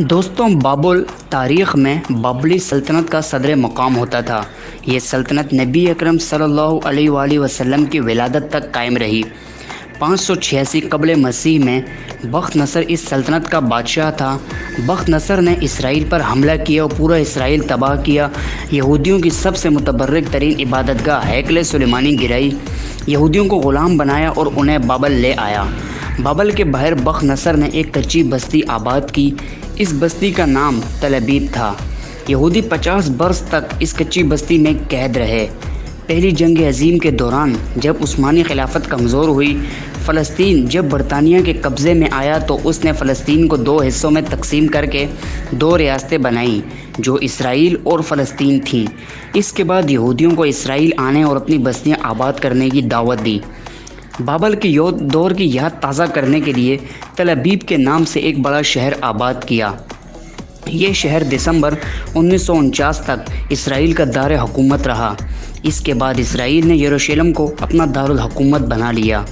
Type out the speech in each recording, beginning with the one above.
दोस्तों, बाबुल तारीख़ में बाबुली सल्तनत का सदर मकाम होता था। ये सल्तनत नबी अकरम सल्लल्लाहु अलैहि वसल्लम की विलादत तक कायम रही। 586 क़ब्ल मसीह में बख़नसर इस सल्तनत का बादशाह था। बख़नसर ने इसराइल पर हमला किया और पूरा इसराइल तबाह किया। यहूदियों की सबसे मुतबर्रक तरीन इबादतगाह कले सुलिमानी गिराई, यहूदियों को ग़ुलाम बनाया और उन्हें बाबल ले आया। बाबल के बाहर बख़नसर ने एक कच्ची बस्ती आबाद की। इस बस्ती का नाम तलबीद था। यहूदी 50 बरस तक इस कच्ची बस्ती में कैद रहे। पहली जंग अज़ीम के दौरान जब उस्मानी खिलाफत कमज़ोर हुई, फ़लस्तीन जब बरतानिया के कब्ज़े में आया तो उसने फ़लस्तीन को दो हिस्सों में तकसीम करके दो रियासतें बनाईं, जो इसराइल और फ़लस्तीन थीं। इसके बाद यहूदियों को इसराइल आने और अपनी बस्तियाँ आबाद करने की दावत दी। बाबल के योद्ध दौर की याद ताज़ा करने के लिए तेल अवीव के नाम से एक बड़ा शहर आबाद किया। ये शहर दिसंबर 1949 तक इसराइल का दार हकूमत रहा। इसके बाद इसराइल ने यूशलम को अपना दारुल हकूमत बना लिया।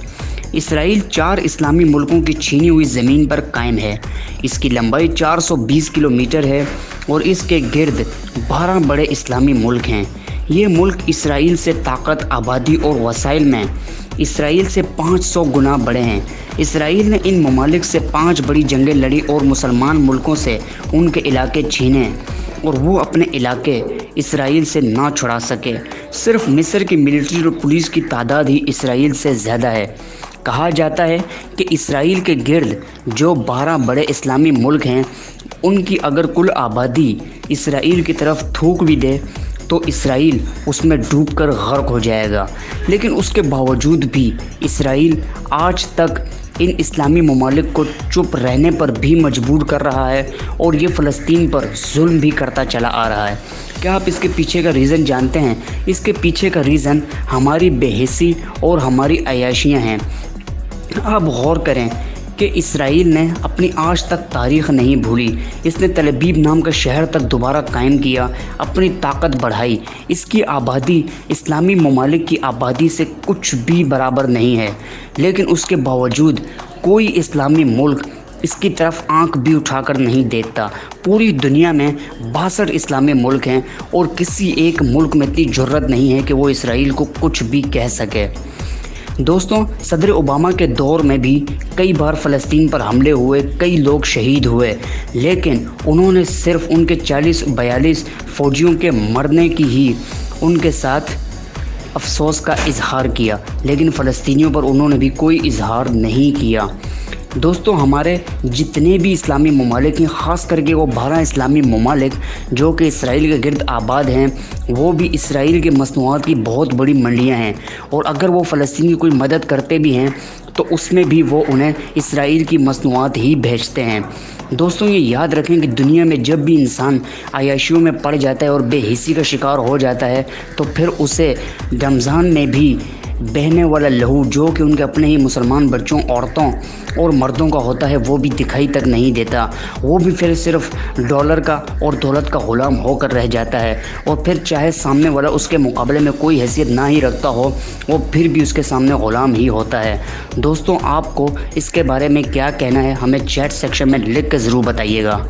इसराइल 4 इस्लामी मुल्कों की छीनी हुई ज़मीन पर कायम है। इसकी लंबाई 420 किलोमीटर है और इसके गिर्द 12 बड़े इस्लामी मुल्क हैं। ये मुल्क इसराइल से ताकत, आबादी और वसाइल में इसराइल से 500 गुना बड़े हैं। इसराइल ने इन ममालिक से 5 बड़ी जंगें लड़ी और मुसलमान मुल्कों से उनके इलाके छीने और वो अपने इलाके इसराइल से ना छुड़ा सके। सिर्फ मिस्र की मिलिट्री और पुलिस की तादाद ही इसराइल से ज़्यादा है। कहा जाता है कि इसराइल के गिर्द जो 12 बड़े इस्लामी मुल्क हैं, उनकी अगर कुल आबादी इसराइल की तरफ थूक भी दे तो इसराइल उसमें डूबकर गर्क हो जाएगा। लेकिन उसके बावजूद भी इसराइल आज तक इन इस्लामी ममालिक को चुप रहने पर भी मजबूर कर रहा है और ये फ़लस्तीन पर जुल्म भी करता चला आ रहा है। क्या आप इसके पीछे का रीज़न जानते हैं? इसके पीछे का रीज़न हमारी बेहिसी और हमारी अयाशियाँ हैं। आप गौर करें कि इसराइल ने अपनी आज तक तारीख़ नहीं भूली। इसने तेल अवीव नाम का शहर तक दोबारा कायम किया, अपनी ताकत बढ़ाई। इसकी आबादी इस्लामी ममालिक की आबादी से कुछ भी बराबर नहीं है, लेकिन उसके बावजूद कोई इस्लामी मुल्क इसकी तरफ आंख भी उठाकर नहीं देखता। पूरी दुनिया में 62 इस्लामी मुल्क हैं और किसी एक मुल्क में इतनी जुर्रत नहीं है कि वो इसराइल को कुछ भी कह सके। दोस्तों, सदर ओबामा के दौर में भी कई बार फ़लस्तीन पर हमले हुए, कई लोग शहीद हुए, लेकिन उन्होंने सिर्फ उनके 40-42 फ़ौजियों के मरने की ही उनके साथ अफसोस का इजहार किया, लेकिन फ़लस्तीनियों पर उन्होंने भी कोई इजहार नहीं किया। दोस्तों, हमारे जितने भी इस्लामी ममालिक हैं, ख़ास करके वो 12 इस्लामी ममालिक जो कि इसराइल के गिर्द आबाद हैं, वो भी इसराइल के मसनूआत की बहुत बड़ी मंडियाँ हैं और अगर वो फ़लस्तीन की कोई मदद करते भी हैं तो उसमें भी वो उन्हें इसराइल की मसनूआत ही भेजते हैं। दोस्तों, ये याद रखें कि दुनिया में जब भी इंसान आयाशियों में पड़ जाता है और बेहिसी का शिकार हो जाता है तो फिर उसे रमज़ान में भी बहने वाला लहू, जो कि उनके अपने ही मुसलमान बच्चों, औरतों और मर्दों का होता है, वो भी दिखाई तक नहीं देता। वो भी फिर सिर्फ डॉलर का और दौलत का ग़ुलाम होकर रह जाता है और फिर चाहे सामने वाला उसके मुकाबले में कोई हैसियत ना ही रखता हो, वो फिर भी उसके सामने ग़ुलाम ही होता है। दोस्तों, आपको इसके बारे में क्या कहना है, हमें चैट सेक्शन में लिख कर ज़रूर बताइएगा।